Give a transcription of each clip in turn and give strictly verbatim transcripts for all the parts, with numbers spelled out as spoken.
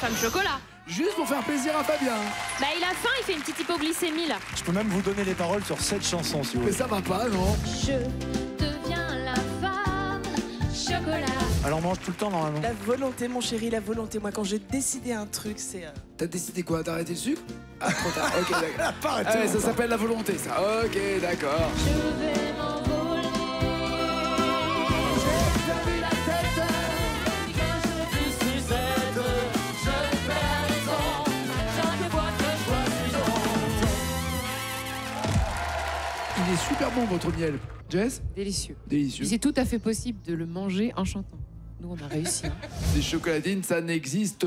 fameux chocolat. Juste pour faire plaisir à Fabien. Bah il a faim, il fait une petite hypoglycémie là. Je peux même vous donner les paroles sur cette chanson si vous voulez. Mais ça va pas, non? Je deviens la femme chocolat. Alors on mange tout le temps normalement. La volonté mon chéri, la volonté. Moi quand j'ai décidé un truc c'est... Euh... T'as décidé quoi? D'arrêter le sucre? Ah trop tard, ok d'accord. Pas arrêté, ah, ouais, ça s'appelle la volonté ça. Ok d'accord. Je vais m'envoler. J'ai vu la tête. Il est super bon votre miel, Jess. Délicieux. Délicieux. C'est tout à fait possible de le manger en chantant. Nous on a réussi. Hein. Les chocolatines, ça n'existe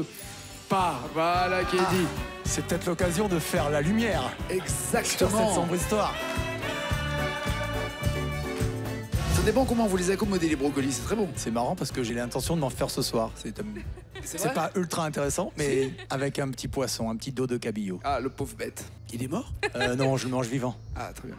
pas. Voilà qui est ah. dit. C'est peut-être l'occasion de faire la lumière. Exactement. Sur cette sombre histoire. Ça dépend comment vous les accommodez les brocolis, c'est très bon. C'est marrant parce que j'ai l'intention de m'en faire ce soir. C'est C'est pas ultra intéressant, mais avec un petit poisson, un petit dos de cabillaud. Ah, le pauvre bête. Il est mort? euh, Non, je le mange vivant. Ah, très bien.